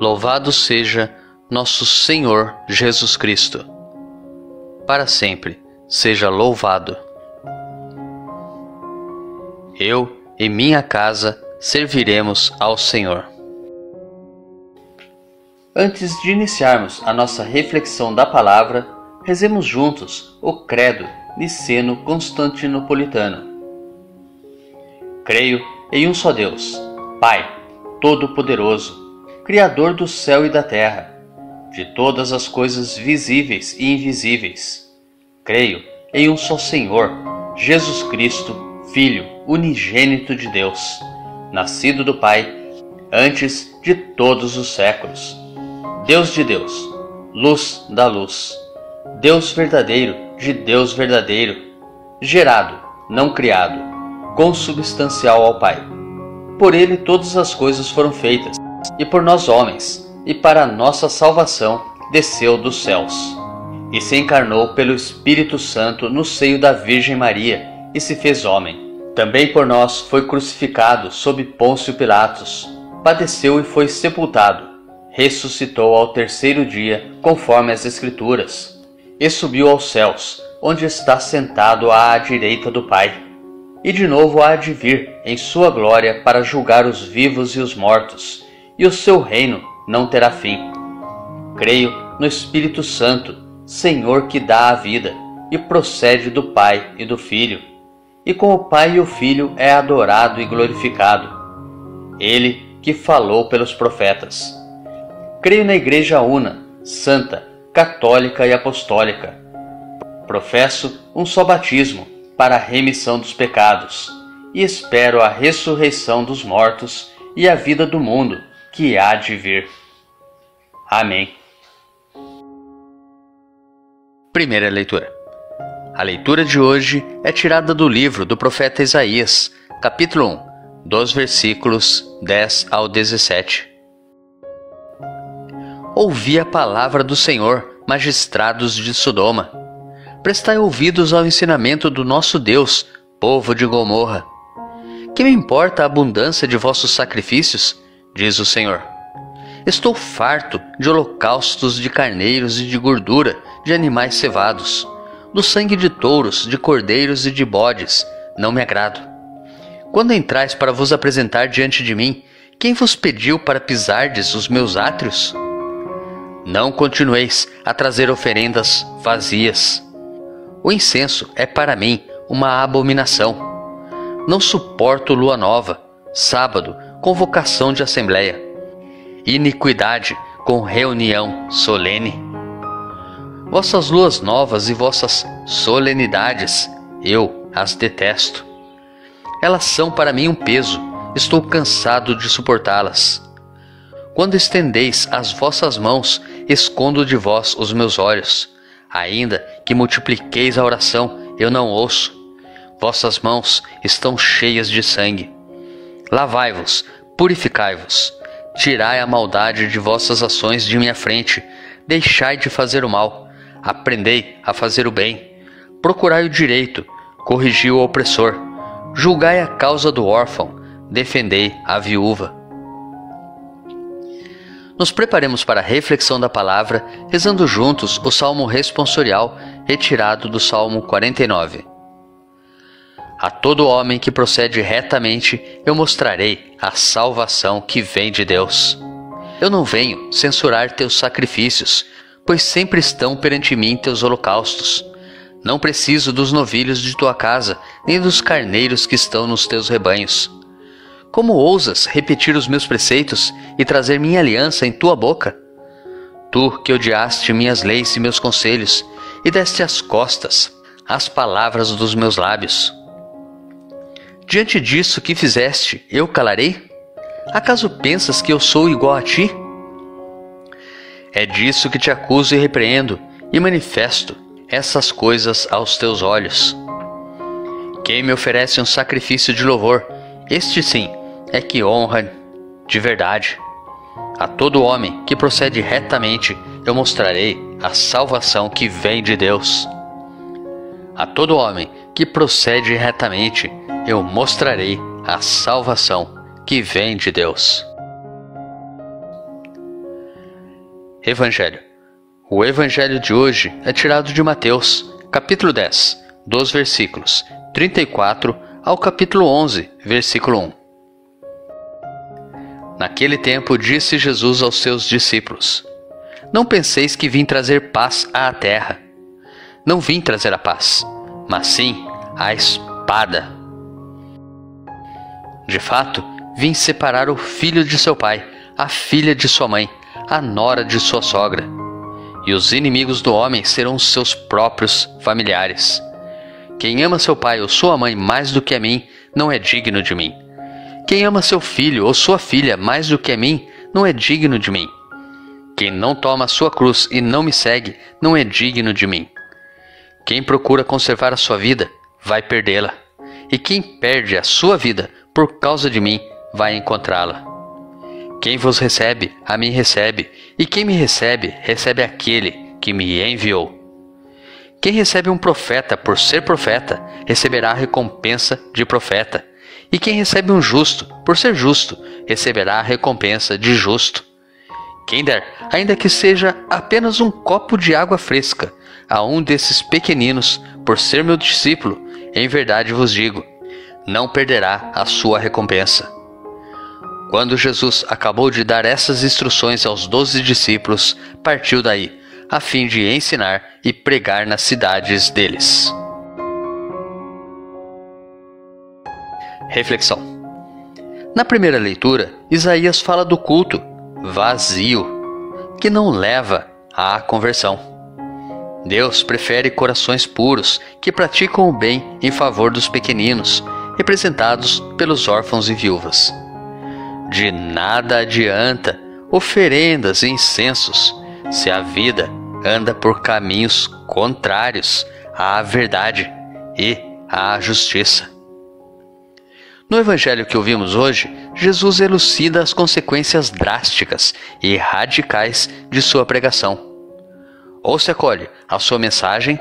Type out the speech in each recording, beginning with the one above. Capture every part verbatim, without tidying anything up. Louvado seja nosso Senhor Jesus Cristo. Para sempre seja louvado. Eu e minha casa serviremos ao Senhor. Antes de iniciarmos a nossa reflexão da palavra, rezemos juntos o Credo Niceno-Constantinopolitano. Creio em um só Deus, Pai, Todo-Poderoso, Criador do céu e da terra, de todas as coisas visíveis e invisíveis. Creio em um só Senhor, Jesus Cristo, Filho unigênito de Deus, nascido do Pai, antes de todos os séculos. Deus de Deus, luz da luz, Deus verdadeiro de Deus verdadeiro, gerado, não criado, consubstancial ao Pai. Por Ele todas as coisas foram feitas, e por nós homens, e para nossa salvação desceu dos céus. E se encarnou pelo Espírito Santo no seio da Virgem Maria, e se fez homem. Também por nós foi crucificado sob Pôncio Pilatos, padeceu e foi sepultado. Ressuscitou ao terceiro dia, conforme as Escrituras, e subiu aos céus, onde está sentado à direita do Pai. E de novo há de vir em sua glória para julgar os vivos e os mortos, e o seu reino não terá fim. Creio no Espírito Santo, Senhor que dá a vida, e procede do Pai e do Filho, e com o Pai e o Filho é adorado e glorificado. Ele que falou pelos profetas. Creio na Igreja Una, Santa, Católica e Apostólica. Professo um só batismo para a remissão dos pecados, e espero a ressurreição dos mortos e a vida do mundo que há de vir. Amém. Primeira leitura. A leitura de hoje é tirada do livro do profeta Isaías, capítulo um, dos versículos dez ao dezessete. Ouvi a palavra do Senhor, magistrados de Sodoma. Prestai ouvidos ao ensinamento do nosso Deus, povo de Gomorra. Que me importa a abundância de vossos sacrifícios? Diz o Senhor. Estou farto de holocaustos de carneiros e de gordura de animais cevados. Do sangue de touros, de cordeiros e de bodes, não me agrado. Quando entrais para vos apresentar diante de mim, quem vos pediu para pisardes os meus átrios? Não continueis a trazer oferendas vazias. O incenso é para mim uma abominação. Não suporto lua nova, sábado, convocação de assembleia, iniquidade com reunião solene. Vossas luas novas e vossas solenidades, eu as detesto. Elas são para mim um peso, estou cansado de suportá-las. Quando estendeis as vossas mãos, escondo de vós os meus olhos. Ainda que multipliqueis a oração, eu não ouço. Vossas mãos estão cheias de sangue. Lavai-vos, purificai-vos. Tirai a maldade de vossas ações de minha frente. Deixai de fazer o mal. Aprendei a fazer o bem. Procurai o direito. Corrigi o opressor. Julgai a causa do órfão. Defendei a viúva. Nos preparemos para a reflexão da palavra, rezando juntos o Salmo responsorial, retirado do Salmo quarenta e nove. A todo homem que procede retamente, eu mostrarei a salvação que vem de Deus. Eu não venho censurar teus sacrifícios, pois sempre estão perante mim teus holocaustos. Não preciso dos novilhos de tua casa, nem dos carneiros que estão nos teus rebanhos. Como ousas repetir os meus preceitos e trazer minha aliança em tua boca? Tu que odiaste minhas leis e meus conselhos, e deste as costas, as palavras dos meus lábios. Diante disso que fizeste, eu calarei? Acaso pensas que eu sou igual a ti? É disso que te acuso e repreendo, e manifesto essas coisas aos teus olhos. Quem me oferece um sacrifício de louvor, este sim é que honra de verdade. A todo homem que procede retamente, eu mostrarei a salvação que vem de Deus. A todo homem que procede retamente, eu mostrarei a salvação que vem de Deus. Evangelho. O Evangelho de hoje é tirado de Mateus, capítulo dez, dos versículos trinta e quatro ao capítulo onze, versículo um. Naquele tempo disse Jesus aos seus discípulos: Não penseis que vim trazer paz à terra. Não vim trazer a paz, mas sim a espada. De fato, vim separar o filho de seu pai, a filha de sua mãe, a nora de sua sogra. E os inimigos do homem serão seus próprios familiares. Quem ama seu pai ou sua mãe mais do que a mim, não é digno de mim. Quem ama seu filho ou sua filha mais do que a mim, não é digno de mim. Quem não toma a sua cruz e não me segue, não é digno de mim. Quem procura conservar a sua vida, vai perdê-la. E quem perde a sua vida por causa de mim, vai encontrá-la. Quem vos recebe, a mim recebe, e quem me recebe, recebe aquele que me enviou. Quem recebe um profeta por ser profeta, receberá a recompensa de profeta, e quem recebe um justo por ser justo, receberá a recompensa de justo. Quem der, ainda que seja apenas um copo de água fresca, a um desses pequeninos, por ser meu discípulo, em verdade vos digo, não perderá a sua recompensa. Quando Jesus acabou de dar essas instruções aos doze discípulos, partiu daí, a fim de ensinar e pregar nas cidades deles. Reflexão. Na primeira leitura, Isaías fala do culto vazio, que não leva à conversão. Deus prefere corações puros que praticam o bem em favor dos pequeninos, representados pelos órfãos e viúvas. De nada adianta oferendas e incensos, se a vida anda por caminhos contrários à verdade e à justiça. No evangelho que ouvimos hoje, Jesus elucida as consequências drásticas e radicais de sua pregação. Ou se acolhe a sua mensagem,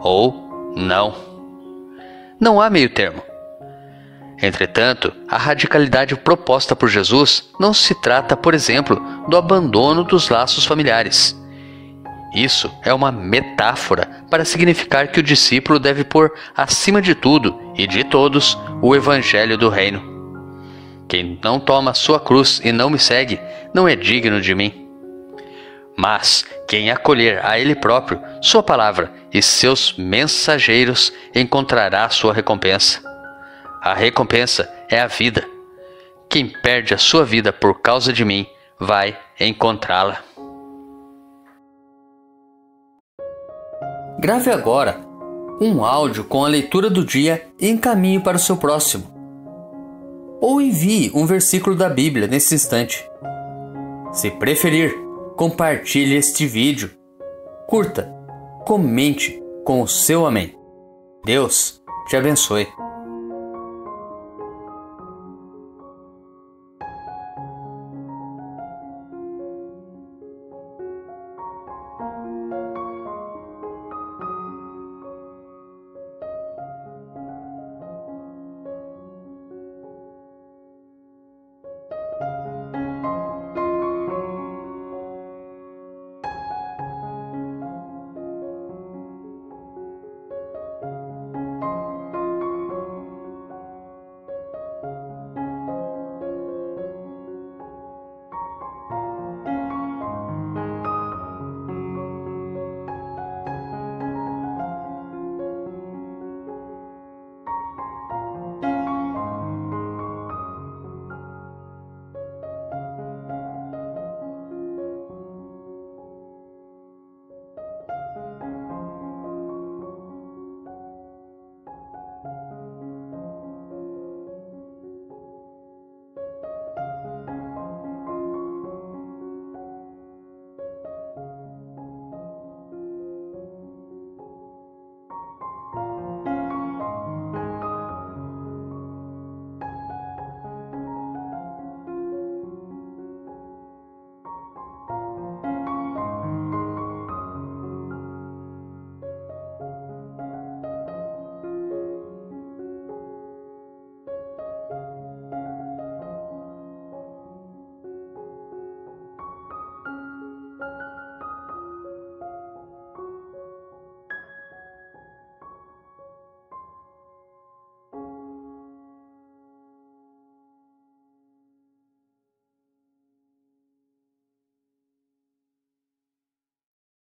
ou não. Não há meio termo. Entretanto, a radicalidade proposta por Jesus não se trata, por exemplo, do abandono dos laços familiares. Isso é uma metáfora para significar que o discípulo deve pôr acima de tudo e de todos o evangelho do reino. Quem não toma a sua cruz e não me segue, não é digno de mim. Mas quem acolher a ele próprio, sua palavra e seus mensageiros encontrará sua recompensa. A recompensa é a vida. Quem perde a sua vida por causa de mim, vai encontrá-la. Grave agora um áudio com a leitura do dia e encaminhe para o seu próximo. Ou envie um versículo da Bíblia nesse instante. Se preferir, compartilhe este vídeo. Curta, comente com o seu amém. Deus te abençoe.